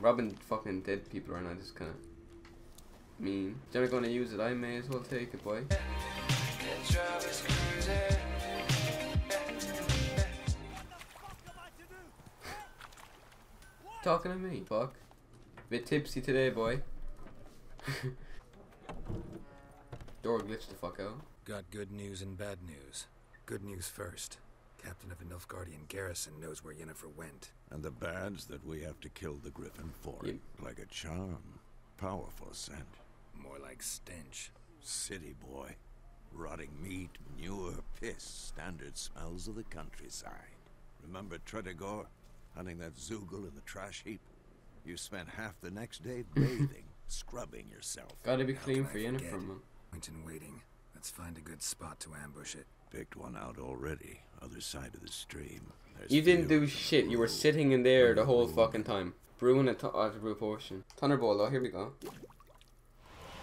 Robbing fucking dead people right now is kind of mean. If they're gonna use it, I may as well take it, boy. Talking to me, fuck. Bit tipsy today, boy. Door glitched the fuck out. Got good news and bad news. Good news first. Captain of the Guardian Garrison knows where Yennefer went. And the bad's that we have to kill the Griffin for it. Like a charm. Powerful scent. More like stench. City boy. Rotting meat, manure, piss. Standard smells of the countryside. Remember Tredegore? Hunting that Zugel in the trash heap? You spent half the next day bathing, scrubbing yourself. Gotta be clean for Yennefer, man. Went in waiting. Let's find a good spot to ambush it. Picked one out already, other side of the stream. There's you didn't do shit, you were sitting in there the whole fucking time. Brewing it out of proportion. Thunderbolt, oh, here we go.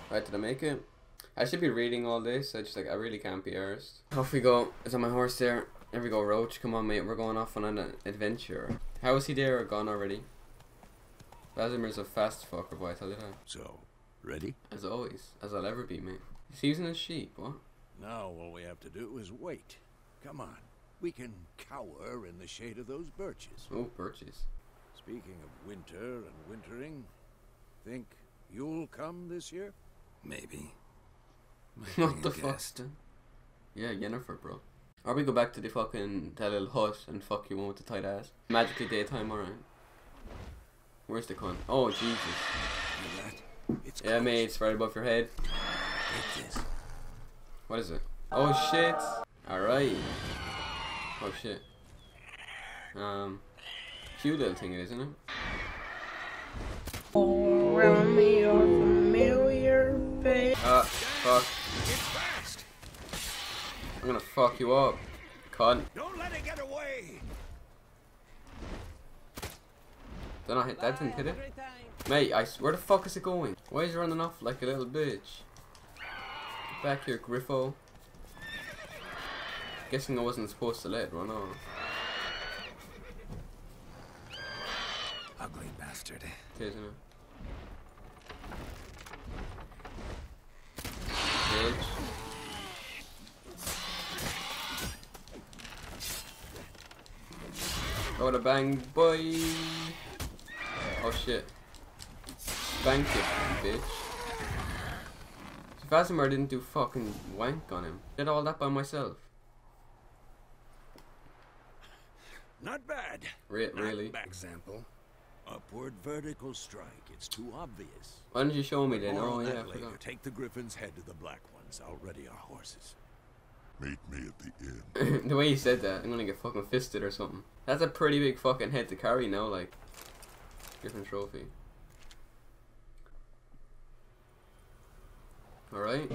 Right, did I make it? I should be reading all this, I just like, I really can't be arsed. Off we go, it's on my horse there. There we go, Roach, come on mate, we're going off on an adventure. How is he there or gone already? Vesemir's a fast fucker, boy, I tell you that. So, ready? As always, as I'll ever be, mate. He's using a sheep, what? Now all we have to do is wait. Come on, we can cower in the shade of those birches. Oh, birches. Speaking of winter and wintering, think you'll come this year? Maybe. What the fuck? Yeah, Yennefer, bro. Or we go back to the fucking that little hut and fuck you one with the tight ass. Magically daytime, alright. Where's the con? Oh, Jesus. It's yeah, close. Mate, it's right above your head. What is it? Oh shit! Alright. Oh shit. Cute little thing it is, isn't it? All around me are familiar faces. Ah, fuck. I'm gonna fuck you up, cunt. Don't let it get away. Did I hit that? Didn't hit it? Mate, where the fuck is it going? Why is it running off like a little bitch? Back here, Griffo. Guessing I wasn't supposed to let it run off. Ugly bastard. It is, isn't it? Bitch. Oh, the bang, boy! Oh shit. Bank it, bitch. So Vesemir didn't do fucking wank on him. Did all that by myself. Not bad. Really? Example. Upward vertical strike. It's too obvious. Why didn't you show me then? Oh yeah, I forgot. Take the griffin's head to the black ones. Already our horses. Meet me at the inn. The way you said that, I'm gonna get fucking fisted or something. That's a pretty big fucking head to carry now, like. Different trophy. Alright.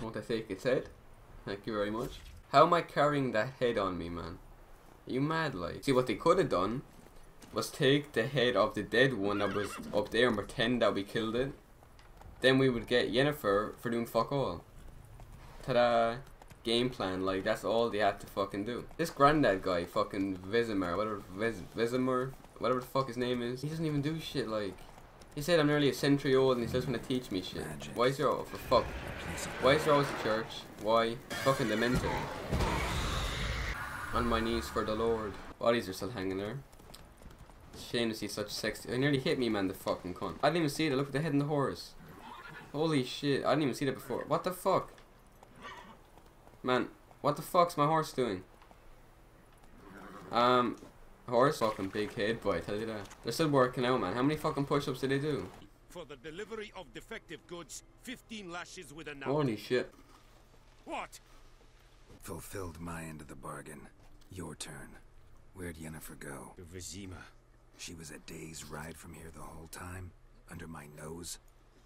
Won't I take its head? Thank you very much. How am I carrying that head on me, man? Are you mad, like? See, what they could have done was take the head of the dead one that was up there and pretend that we killed it. Then we would get Yennefer for doing fuck all. Ta-da! Game plan, like that's all they had to fucking do. This granddad guy, fucking Vesemir, whatever Vesemir, whatever the fuck his name is, he doesn't even do shit like. He said I'm nearly a century old and he's just gonna teach me shit. Magic. Why is there oh, for fuck? Why is there always a church? Why? Fucking demented. On my knees for the Lord. Bodies are still hanging there. Shame to see such sexy. It nearly hit me, man, the fucking cunt. I didn't even see it. I looked at the head and the horse. Holy shit, I didn't even see that before. What the fuck? Man, what the fuck's my horse doing? Horse? Fucking big head, boy, I tell you that. They're still working out, man. How many fucking push-ups did they do? For the delivery of defective goods, 15 lashes with a knife. Holy shit. What? Fulfilled my end of the bargain. Your turn. Where'd Yennefer go? To Vizima. She was a day's ride from here the whole time, under my nose.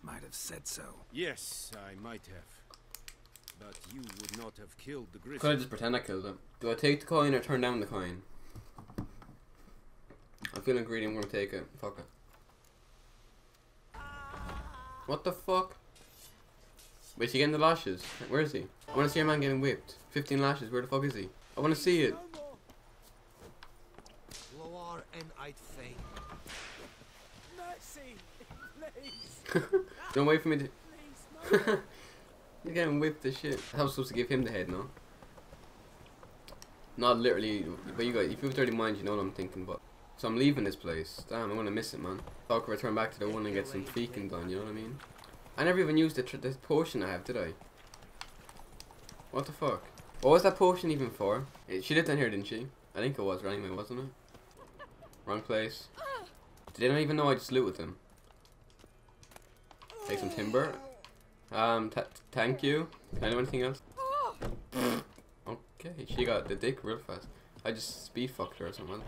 Might have said so. Yes, I might have. But you would not have killed the griffin. Could I just pretend I killed him? Do I take the coin or turn down the coin? I'm feeling greedy, I'm gonna take it. Fuck it. What the fuck? Wait, is he getting the lashes? Where is he? I wanna see a man getting whipped. 15 lashes, where the fuck is he? I want to see it. Don't wait for me to... You're getting whipped to shit. I was supposed to give him the head, no? Not literally, but you guys, if you've already mind, you know what I'm thinking about. So I'm leaving this place. Damn, I'm gonna miss it, man. I could return back to the one and get some peeking done, you know what I mean? I never even used this potion I have, did I? What the fuck? What was that potion even for? She lived down here, didn't she? I think it was, right anyway, wasn't it? Wrong place. They don't even know I just looted them. Take some timber. Thank you. Can I do anything else? Okay, she got the dick real fast. I just speed fucked her or something.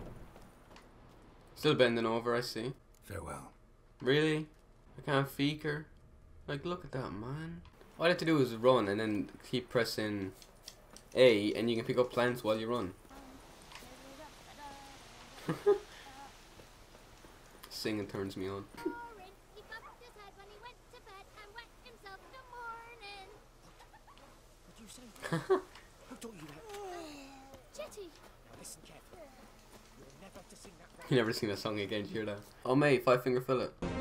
Still bending over, I see. Farewell. Really? I can't feek her? Like, look at that, man. All I have to do is run and then keep pressing A and you can pick up plants while you run. Singing turns me on. You never sing that song again, you hear that? Oh mate, Five Finger Phillip.